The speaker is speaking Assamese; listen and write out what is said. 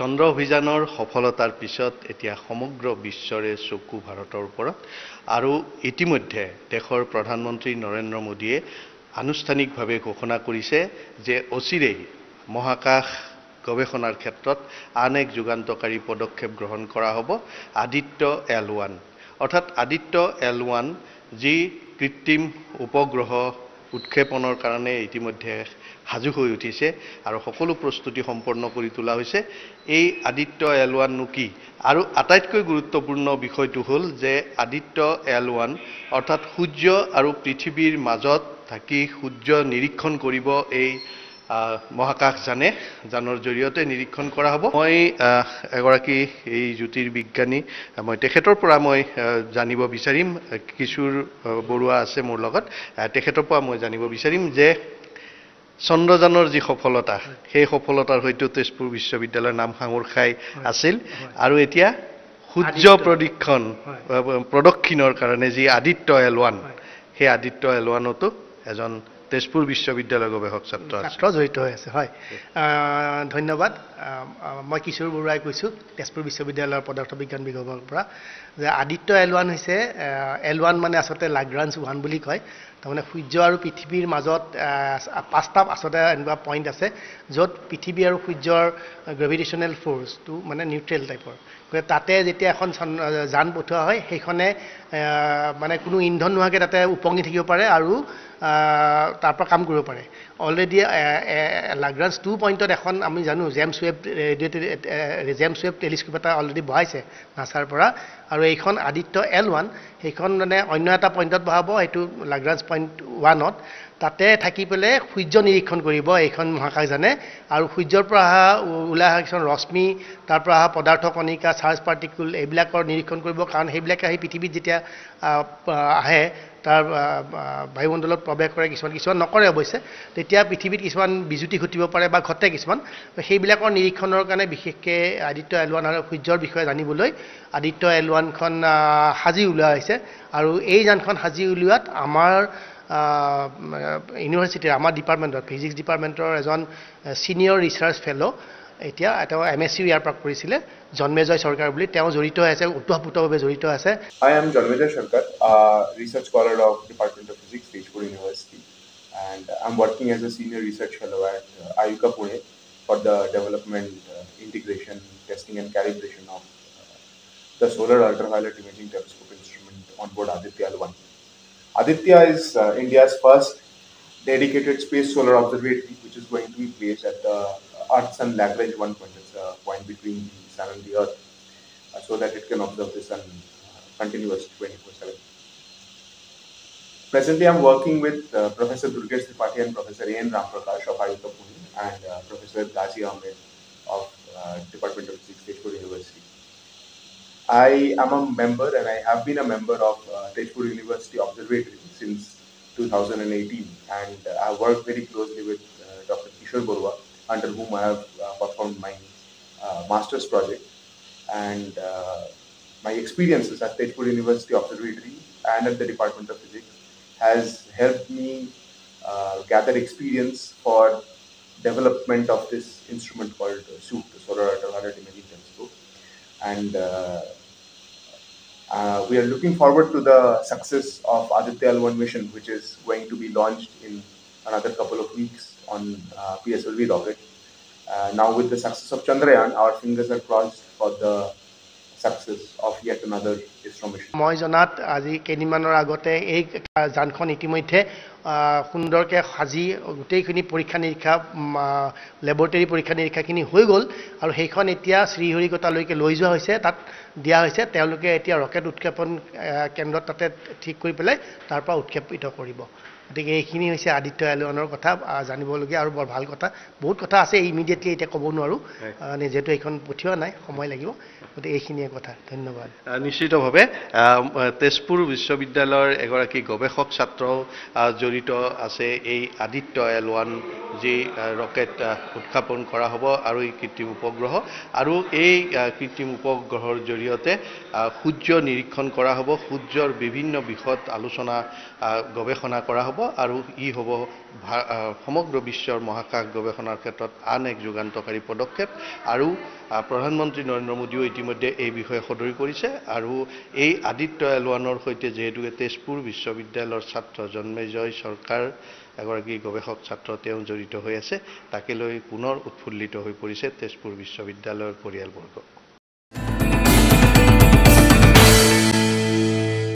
চন্দ্ৰ অভিযানৰ সফলতাৰ পিছত এতিয়া সমগ্ৰ বিশ্বৰে চকু ভাৰতৰ ওপৰত আৰু ইতিমধ্যে দেশৰ প্ৰধানমন্ত্ৰী নৰেন্দ্ৰ মোদীয়ে আনুষ্ঠানিকভাৱে ঘোষণা কৰিছে যে অচিৰেই মহাকাশ গৱেষণাৰ ক্ষেত্ৰত আন এক যুগান্তকাৰী পদক্ষেপ গ্ৰহণ কৰা হ'ব আদিত্য-L1 অৰ্থাৎ আদিত্য-L1 যি কৃত্ৰিম উপগ্ৰহ উৎক্ষেপণৰ কাৰণে ইতিমধ্যে হাজু হৈ উঠিছে আৰু সকলো প্ৰস্তুতি সম্পূৰ্ণ কৰি তোলা হৈছে এই আদিত্য-L1 নো কি আৰু আটাইতকৈ গুৰুত্বপূৰ্ণ বিষয়টো হ'ল যে আদিত্য-L1 অৰ্থাৎ সূৰ্য আৰু পৃথিৱীৰ মাজত থাকি সূৰ্য নিৰীক্ষণ কৰিব এই মহাকাশ জানে জানৰ জৰিয়তে নিৰীক্ষণ কৰা হ'ব মই এগৰাকী এই জ্যোতিৰ বিজ্ঞানী মই তেখেতৰ পৰা মই জানিব বিচাৰিম কিশোৰ বৰুৱা আছে মোৰ লগত তেখেতৰ পৰা মই জানিব বিচাৰিম যে চন্দ্ৰযানৰ যি সফলতা সেই সফলতাৰ হৈতো তেজপুৰ বিশ্ববিদ্যালয়ৰ নাম হাঙুৰ খাই আছিল আৰু এতিয়া সূৰ্য প্ৰদক্ষিণ প্ৰদক্ষিণৰ কাৰণে যি আদিত্য-L1 সেই আদিত্য-L1তো এজন তেজপুৰ বিশ্ববিদ্যালয়ৰ গৱেষক ছাত্ৰ জড়িত হৈ আছে হয় ধন্যবাদ মই কিশোৰ বৰুৱাই কৈছো তেজপুৰ বিশ্ববিদ্যালয়ৰ পদাৰ্থ বিজ্ঞান বিভাগৰ পৰা যে আদিত্য-L1 হৈছে L1 মানে আসলে लाग्रांज 1 বুলি কয় তাৰমানে সূৰ্য আৰু পৃথিৱীৰ মাজত পাঁচটা আসলে এনেকুৱা পইণ্ট আছে য'ত পৃথিৱী আৰু সূৰ্যৰ গ্ৰেভিটেশনাল ফ'ৰ্চটো মানে নিউট্ৰেল টাইপৰ তাতে যেতিয়া এখন যান পঠোৱা হয় সেইখনে মানে কোনো ইন্ধন নোহাকে তাতে উপঙি থাকিব পাৰে আৰু তাৰ পৰা কাম কৰিব পাৰে অলৰেডি लाग्रांज 2 পইণ্টত এখন আমি জানো জেমছ ৱেব টেলিস্কোপ এটা অলৰেডি বহাইছে নাছাৰ পৰা আৰু এইখন আদিত্য-L1 সেইখন মানে অন্য এটা পইণ্টত বহাব এইটো लाग्रांज পইণ্ট 1ত তাতে থাকি পেলে সূৰ্য নিৰীক্ষণ কৰিব এইখন মহাকাশ জানে আৰু সূৰ্যৰ পৰা উলাই আহাখন ৰশ্মি তাৰ পৰা পদাৰ্থ কণিকা চাৰ্জ পাৰ্টিকল এইবিলাকৰ নিৰীক্ষণ কৰিব কাৰণ সেইবিলাক আহি পৃথিৱীত যেতিয়া আহে তাৰ বায়ুমণ্ডলত প্ৰৱেশ কৰে কিছুমান নকৰে অৱশ্যে তেতিয়া পৃথিৱীত কিছুমান বিজুতি ঘটিব পাৰে বা ঘটে কিছুমান সেইবিলাকৰ নিৰীক্ষণৰ কাৰণে বিশেষকৈ আদিত্য-L1 আৰু সূৰ্যৰ বিষয়ে জানিবলৈ আদিত্য-L1 খন সাজি উলিওৱা হৈছে আৰু এই যানখন সাজি উলিওৱাত আমাৰ ইউনিভাৰ্চিটিৰ আমাৰ ডিপাৰ্টমেণ্টৰ ফিজিক্স ডিপাৰ্টমেণ্টৰ এজন ছিনিয়ৰ ৰিচাৰ্চ ফেল' এতিয়া এটা এমএছইউ ইয়াৰ পৰা কৰিছিল জন্মেজয় সৰকাৰ বুলি তেওঁ জড়িত হৈ আছে উত্তৰপুতভাৱে জড়িত আছে I am Janmejoy Sarkar research scholar of department of physics Tezpur university and I am working as a senior research fellow at IUCAA Pune for the development integration testing and calibration of the solar ultraviolet imaging telescope instrument on board Aditya-L1 Aditya is India's first dedicated space solar observatory which is going to be placed at the Earth-Sun Lagrange 1 point. It's a point between the Sun and the Earth, so that it can observe the Sun continuously 24/7. Presently, I'm working with Professor Durgesh Tripathi and Professor A.N. Ramprakash of IUCAA Pune and Professor Ghazi Ahmed of Department of Physics, Tezpur University. I am a member, and I have been a member of Tezpur University Observatory since 2018, and I work very closely with Dr. Kishore Borua, under whom I have performed my master's project, and my experiences at Tezpur University Observatory and at the Department of Physics has helped me gather experience for development of this instrument called SUPT, the Solar Ultraviolet Imaging Telescope, and we are looking forward to the success of Aditya-L1 mission, which is going to be launched in another couple of weeks on PSLV rocket. Now with the success of Chandrayaan, our fingers are crossed for the success of yet another ISRO mission. মই জনাত আজি কেইদিনমানৰ আগতে এই যানখন ইতিমধ্যে সুন্দৰকৈ সাজি গোটেইখিনি পৰীক্ষা নিৰীক্ষা লেবৰেটৰী পৰীক্ষা নিৰীক্ষাখিনি হৈ গ'ল আৰু সেইখন এতিয়া শ্ৰীহৰিকোটালৈকে লৈ যোৱা হৈছে তাত দিয়া হৈছে তেওঁলোকে এতিয়া ৰকেট উৎক্ষেপণ কেন্দ্ৰত তাতে ঠিক কৰি পেলাই তাৰ পৰা উৎক্ষেপিত কৰিব গতিকে এইখিনি হৈছে আদিত্য-L1ৰ কথা জানিবলগীয়া আৰু বৰ ভাল কথা বহুত কথা আছে ইমিডিয়েটলি এতিয়া ক'ব নোৱাৰোঁ যেহেতু এইখন পঠিওৱা নাই সময় লাগিব গতিকে এইখিনিয়ে কথা ধন্যবাদ নিশ্চিতভাৱে তেজপুৰ বিশ্ববিদ্যালয়ৰ এগৰাকী গৱেষক ছাত্ৰ জড়িত আছে এই আদিত্য-L1 যি ৰকেট উৎক্ষেপণ কৰা হ'ব আৰু এই কৃত্ৰিম উপগ্ৰহ আৰু এই কৃত্ৰিম উপগ্ৰহৰ জৰিয়তে সূৰ্য নিৰীক্ষণ কৰা হ'ব সূৰ্যৰ বিভিন্ন বিষয়ত আলোচনা গৱেষণা কৰা হ'ব হ'ব আৰু ই হ'ব সমগ্ৰ বিশ্বৰ মহাকাশ গৱেষণাৰ ক্ষেত্ৰত আন এক যুগান্তকাৰী পদক্ষেপ আৰু প্ৰধানমন্ত্ৰী নৰেন্দ্ৰ মোদীও ইতিমধ্যে এই বিষয়ে সদৰি কৰিছে আৰু এই আদিত্য-এল1ৰ সৈতে যেহেতু তেজপুৰ বিশ্ববিদ্যালয়ৰ ছাত্ৰ জন্মেজয় সৰকাৰ এগৰাকী গৱেষক ছাত্ৰ তেওঁ জড়িত হৈ আছে তাকে লৈ পুনৰ উৎফুল্লিত হৈ পৰিছে তেজপুৰ বিশ্ববিদ্যালয়ৰ পৰিয়ালবৰ্গ